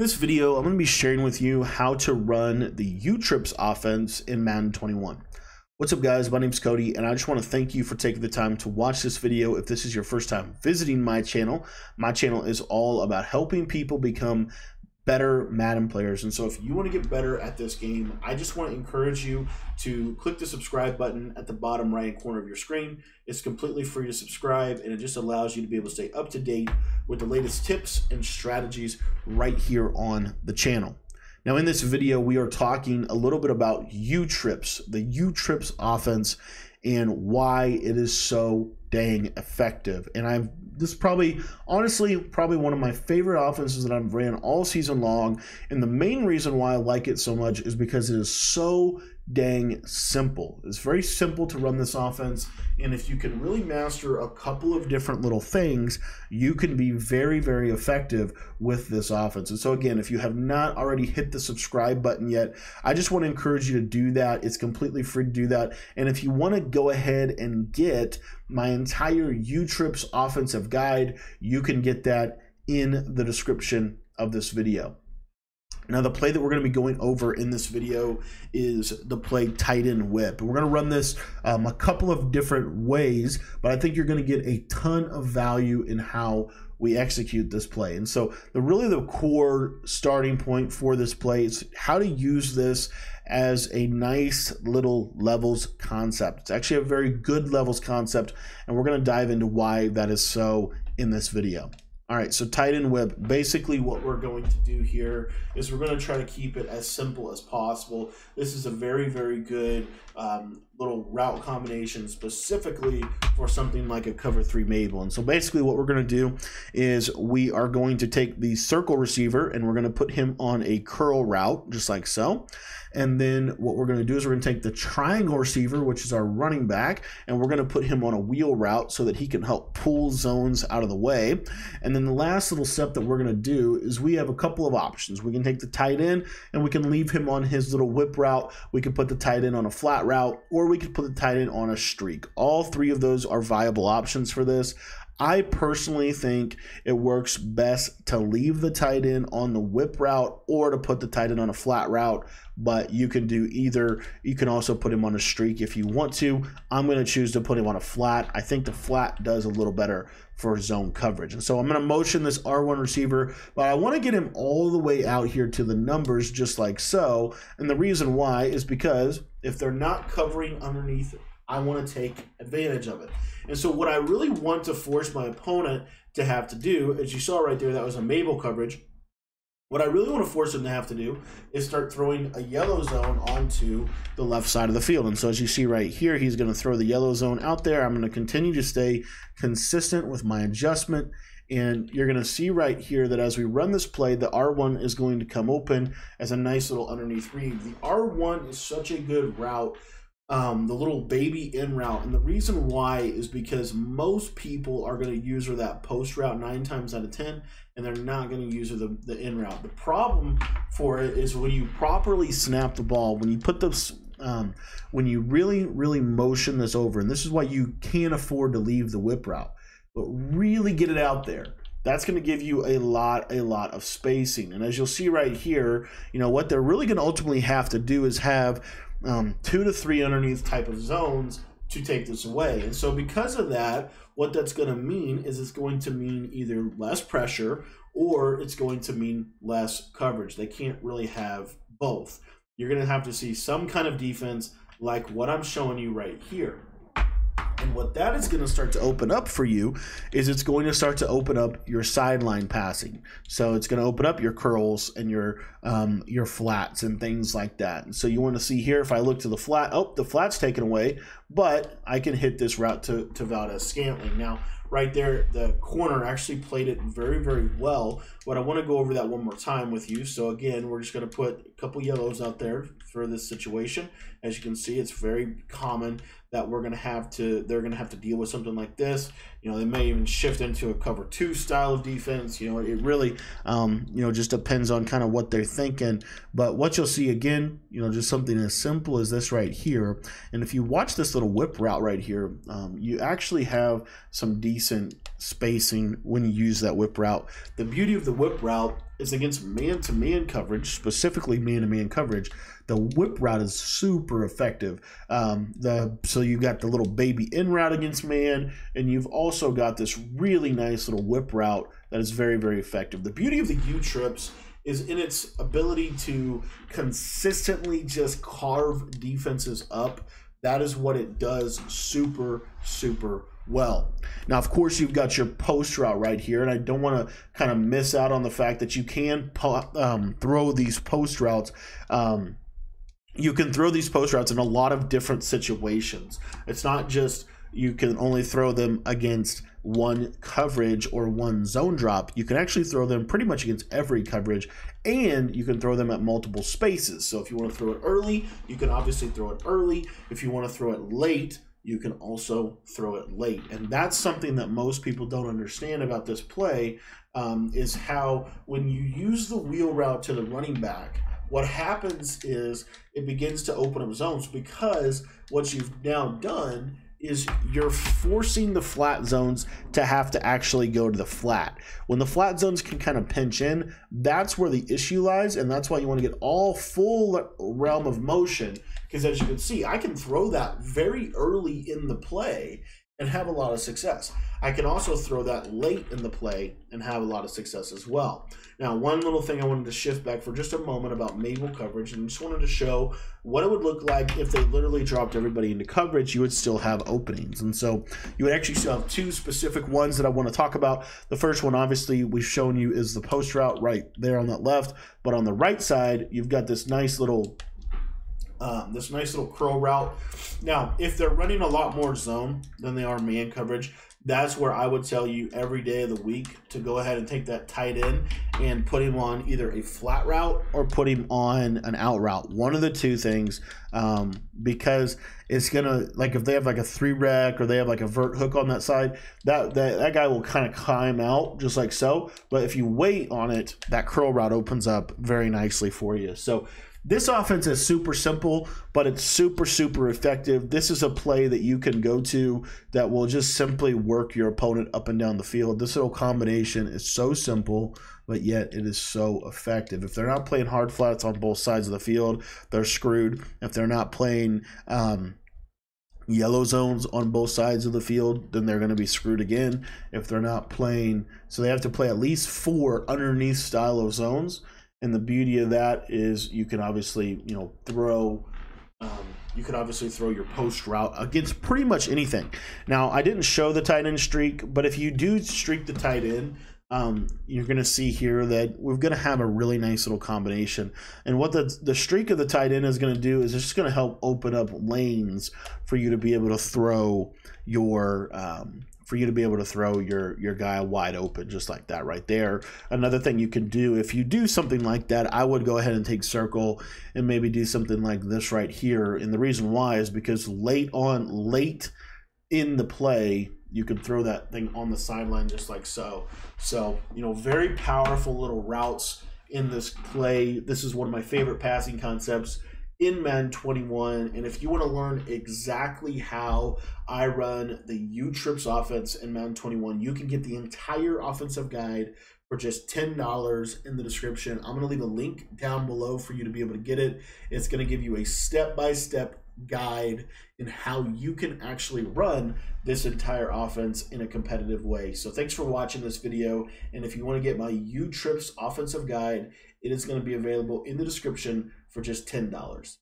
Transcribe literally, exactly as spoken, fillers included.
In this video, I'm going to be sharing with you how to run the U Trips offense in Madden twenty-one. What's up, guys? My name's Cody, and I just want to thank you for taking the time to watch this video. If this is your first time visiting my channel, my channel is all about helping people become better Madden players. And so if you want to get better at this game, I just want to encourage you to click the subscribe button at the bottom right corner of your screen. It's completely free to subscribe, and it just allows you to be able to stay up to date with the latest tips and strategies right here on the channel. Now, in this video, we are talking a little bit about U Trips, the U Trips offense, and why it is so dang effective. And I've this is probably, honestly, probably one of my favorite offenses that I've ran all season long. And the main reason why I like it so much is because it is so dang simple. It's very simple to run this offense. And if you can really master a couple of different little things, you can be very, very effective with this offense. And so again, if you have not already hit the subscribe button yet, I just want to encourage you to do that. It's completely free to do that. And if you want to go ahead and get my entire U Trips offensive guide, you can get that in the description of this video. Now, the play that we're going to be going over in this video is the play Tight End Whip. We're going to run this um, a couple of different ways, but I think you're going to get a ton of value in how we execute this play. And so the really the core starting point for this play is how to use this as a nice little levels concept. It's actually a very good levels concept, and we're going to dive into why that is so in this video. All right, so Tight End Whip, basically what we're going to do here is we're going to try to keep it as simple as possible. This is a very, very good um, little route combination specifically for something like a cover three Mabel. And so basically what we're going to do is we are going to take the circle receiver and we're going to put him on a curl route, just like so. And then what we're going to do is we're going to take the triangle receiver, which is our running back, and we're going to put him on a wheel route so that he can help pull zones out of the way. And then And the last little step that we're going to do is we have a couple of options. We can take the tight end and we can leave him on his little whip route. We can put the tight end on a flat route, or we could put the tight end on a streak. All three of those are viable options for this. I personally think it works best to leave the tight end on the whip route or to put the tight end on a flat route, but you can do either. You can also put him on a streak if you want to. I'm going to choose to put him on a flat. I think the flat does a little better for zone coverage. And so I'm going to motion this R one receiver, but I want to get him all the way out here to the numbers just like so. And the reason why is because if they're not covering underneath it, I want to take advantage of it. And so what I really want to force my opponent to have to do, as you saw right there, that was a Mabel coverage. What I really want to force them to have to do is start throwing a yellow zone onto the left side of the field. And so as you see right here, he's going to throw the yellow zone out there. I'm going to continue to stay consistent with my adjustment. And you're going to see right here that as we run this play, the R one is going to come open as a nice little underneath read. The R one is such a good route. Um, the little baby in route. And the reason why is because most people are going to use her that post route nine times out of ten, and they're not going to use her the, the in route. The problem for it is when you properly snap the ball, when you put those, um, when you really, really motion this over, and this is why you can't afford to leave the whip route, but really get it out there. That's going to give you a lot, a lot of spacing. And as you'll see right here, you know, what they're really going to ultimately have to do is have Um, two to three underneath type of zones to take this away. And so because of that, what that's going to mean is it's going to mean either less pressure or it's going to mean less coverage. They can't really have both. You're going to have to see some kind of defense like what I'm showing you right here. And what that is going to start to open up for you is it's going to start to open up your sideline passing. So it's going to open up your curls and your um, your flats and things like that. And so you want to see here, if I look to the flat, oh, the flat's taken away, but I can hit this route to, to Valdez Scantling. Now, right there, the corner actually played it very, very well. But I want to go over that one more time with you. So again, we're just going to put a couple yellows out there for this situation. As you can see, it's very common that we're going to have to, they're going to have to deal with something like this. You know, they may even shift into a cover two style of defense. You know, it really, um, you know, just depends on kind of what they're thinking. But what you'll see again, you know, just something as simple as this right here. And if you watch this little whip route right here, um, you actually have some decent spacing when you use that whip route. The beauty of the whip route is against man-to-man coverage, specifically man-to-man coverage, the whip route is super effective. Um, the so you've got the little baby in route against man, and you've also got this really nice little whip route that is very, very effective. The beauty of the U Trips is in its ability to consistently just carve defenses up. That is what it does super, super well. Now, of course, you've got your post route right here, and I don't want to kind of miss out on the fact that you can um, throw these post routes. Um, you can throw these post routes in a lot of different situations. It's not just you can only throw them against one coverage or one zone drop. You can actually throw them pretty much against every coverage, and you can throw them at multiple spaces. So if you want to throw it early, you can obviously throw it early. If you want to throw it late, you can also throw it late. And that's something that most people don't understand about this play, um, is how when you use the wheel route to the running back, what happens is it begins to open up zones, because what you've now done is you're forcing the flat zones to have to actually go to the flat. When the flat zones can kind of pinch in, that's where the issue lies, and that's why you want to get all full realm of motion, because as you can see, I can throw that very early in the play and have a lot of success. I can also throw that late in the play and have a lot of success as well. Now, one little thing I wanted to shift back for just a moment about Mabel coverage, and just wanted to show what it would look like if they literally dropped everybody into coverage. You would still have openings. And so you would actually still have two specific ones that I want to talk about. The first one, obviously, we've shown you is the post route right there on that left. But on the right side, you've got this nice little Um, this nice little curl route. Now, if they're running a lot more zone than they are man coverage, that's where I would tell you every day of the week to go ahead and take that tight end and put him on either a flat route or put him on an out route. One of the two things, um, because it's gonna, like if they have like a three rec or they have like a vert hook on that side, that that, that guy will kind of climb out just like so. But if you wait on it, that curl route opens up very nicely for you. So this offense is super simple, but it's super, super effective. This is a play that you can go to that will just simply work your opponent up and down the field. This little combination is so simple, but yet it is so effective. If they're not playing hard flats on both sides of the field, they're screwed. If they're not playing um, yellow zones on both sides of the field, then they're going to be screwed again. If they're not playing, so they have to play at least four underneath style of zones. And the beauty of that is you can obviously, you know, throw, um, you can obviously throw your post route against pretty much anything. Now, I didn't show the tight end streak, but if you do streak the tight end, um, you're going to see here that we're going to have a really nice little combination. And what the, the streak of the tight end is going to do is it's just going to help open up lanes for you to be able to throw your um, for you to be able to throw your your guy wide open just like that right there. Another thing you can do, if you do something like that, I would go ahead and take circle and maybe do something like this right here. And the reason why is because late on, late in the play, you can throw that thing on the sideline just like so. So, you know, very powerful little routes in this play. This is one of my favorite passing concepts in Madden twenty-one, and if you want to learn exactly how I run the U Trips offense in Madden twenty-one, you can get the entire offensive guide for just ten dollars in the description. I'm going to leave a link down below for you to be able to get it. It's going to give you a step-by-step guide in how you can actually run this entire offense in a competitive way. So thanks for watching this video, and if you want to get my U Trips offensive guide, it is going to be available in the description for just ten dollars.